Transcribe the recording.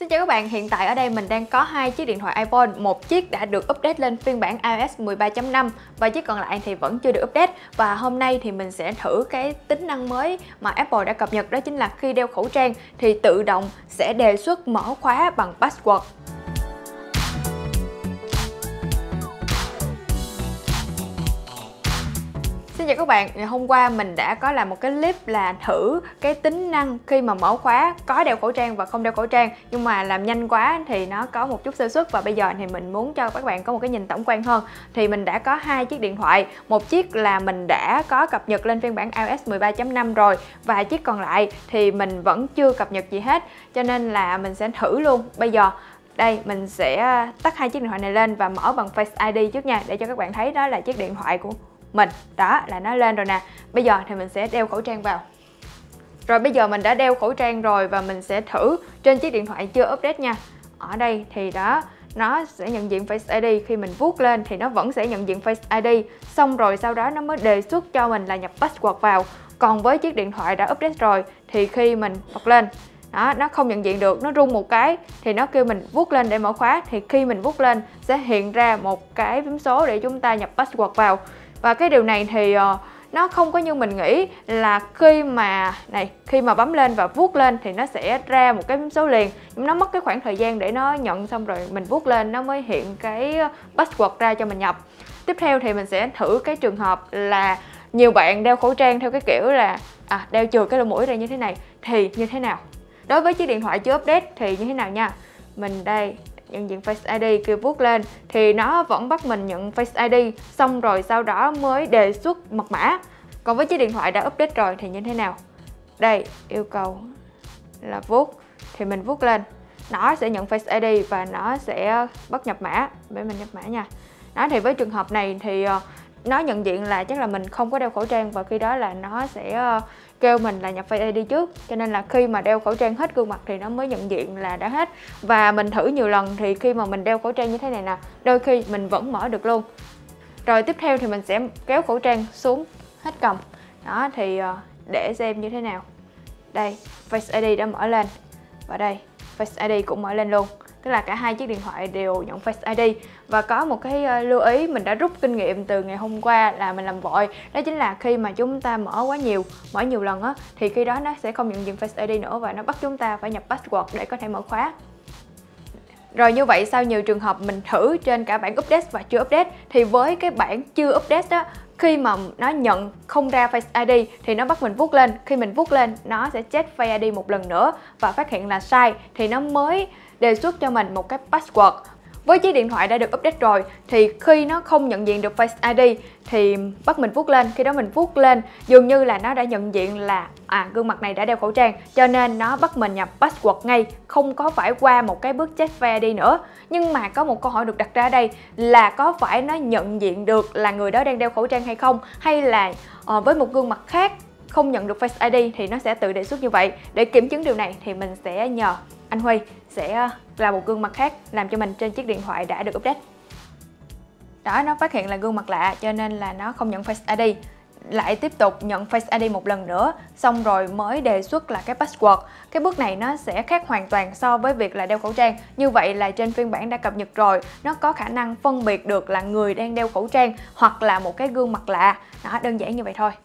Xin chào các bạn, hiện tại ở đây mình đang có hai chiếc điện thoại iPhone, một chiếc đã được update lên phiên bản iOS 13.5 và chiếc còn lại thì vẫn chưa được update. Và hôm nay thì mình sẽ thử cái tính năng mới mà Apple đã cập nhật, đó chính là khi đeo khẩu trang thì tự động sẽ đề xuất mở khóa bằng password. Xin chào các bạn, ngày hôm qua mình đã có làm một cái clip là thử cái tính năng khi mà mở khóa có đeo khẩu trang và không đeo khẩu trang, nhưng mà làm nhanh quá thì nó có một chút sơ suất. Và bây giờ thì mình muốn cho các bạn có một cái nhìn tổng quan hơn. Thì mình đã có hai chiếc điện thoại, một chiếc là mình đã có cập nhật lên phiên bản iOS 13.5 rồi và chiếc còn lại thì mình vẫn chưa cập nhật gì hết, cho nên là mình sẽ thử luôn bây giờ. Đây, mình sẽ tắt hai chiếc điện thoại này lên và mở bằng Face ID trước nha, để cho các bạn thấy đó là chiếc điện thoại của mình. Đó là nó lên rồi nè. Bây giờ thì mình sẽ đeo khẩu trang vào. Rồi bây giờ mình đã đeo khẩu trang rồi và mình sẽ thử trên chiếc điện thoại chưa update nha. Ở đây thì đó, nó sẽ nhận diện Face ID. Khi mình vuốt lên thì nó vẫn sẽ nhận diện Face ID. Xong rồi sau đó nó mới đề xuất cho mình là nhập password vào. Còn với chiếc điện thoại đã update rồi thì khi mình bật lên, đó, nó không nhận diện được, nó rung một cái thì nó kêu mình vuốt lên để mở khóa. Thì khi mình vuốt lên sẽ hiện ra một cái phím số để chúng ta nhập password vào. Và cái điều này thì nó không có như mình nghĩ là khi mà bấm lên và vuốt lên thì nó sẽ ra một cái phím số liền. Nhưng nó mất cái khoảng thời gian để nó nhận, xong rồi mình vuốt lên nó mới hiện cái password ra cho mình nhập. Tiếp theo thì mình sẽ thử cái trường hợp là nhiều bạn đeo khẩu trang theo cái kiểu là đeo chừa cái lỗ mũi ra như thế này thì như thế nào. Đối với chiếc điện thoại chưa update thì như thế nào nha. Mình đây, nhận diện Face ID, kêu vuốt lên thì nó vẫn bắt mình nhận Face ID, xong rồi sau đó mới đề xuất mật mã. Còn với chiếc điện thoại đã update rồi thì như thế nào. Đây, yêu cầu là vuốt thì mình vuốt lên, nó sẽ nhận Face ID và nó sẽ bắt nhập mã. Để mình nhập mã nha. Đó, thì với trường hợp này thì nó nhận diện là chắc là mình không có đeo khẩu trang, và khi đó là nó sẽ kêu mình là nhập Face ID trước, cho nên là khi mà đeo khẩu trang hết gương mặt thì nó mới nhận diện là đã hết. Và mình thử nhiều lần thì khi mà mình đeo khẩu trang như thế này nè, đôi khi mình vẫn mở được luôn. Rồi tiếp theo thì mình sẽ kéo khẩu trang xuống hết cầm. Đó thì để xem như thế nào. Đây, Face ID đã mở lên và đây, Face ID cũng mở lên luôn. Tức là cả hai chiếc điện thoại đều nhận Face ID. Và có một cái lưu ý mình đã rút kinh nghiệm từ ngày hôm qua là mình làm vội, đó chính là khi mà chúng ta mở quá nhiều, mở nhiều lần á, thì khi đó nó sẽ không nhận diện Face ID nữa và nó bắt chúng ta phải nhập password để có thể mở khóa. Rồi như vậy sau nhiều trường hợp mình thử trên cả bản update và chưa update, thì với cái bản chưa update đó, khi mà nó nhận không ra Face ID thì nó bắt mình vuốt lên. Khi mình vuốt lên nó sẽ check Face ID một lần nữa và phát hiện là sai thì nó mới đề xuất cho mình một cái password. Với chiếc điện thoại đã được update rồi thì khi nó không nhận diện được Face ID thì bắt mình vuốt lên. Khi đó mình vuốt lên dường như là nó đã nhận diện là gương mặt này đã đeo khẩu trang, cho nên nó bắt mình nhập password ngay, không có phải qua một cái bước check Face ID nữa. Nhưng mà có một câu hỏi được đặt ra ở đây là có phải nó nhận diện được là người đó đang đeo khẩu trang hay không, hay là với một gương mặt khác không nhận được Face ID thì nó sẽ tự đề xuất như vậy. Để kiểm chứng điều này thì mình sẽ nhờ anh Huy sẽ là một gương mặt khác làm cho mình trên chiếc điện thoại đã được update. Đó, nó phát hiện là gương mặt lạ cho nên là nó không nhận Face ID, lại tiếp tục nhận Face ID một lần nữa, xong rồi mới đề xuất là cái password. Cái bước này nó sẽ khác hoàn toàn so với việc là đeo khẩu trang. Như vậy là trên phiên bản đã cập nhật rồi, nó có khả năng phân biệt được là người đang đeo khẩu trang hoặc là một cái gương mặt lạ. Đó, đơn giản như vậy thôi.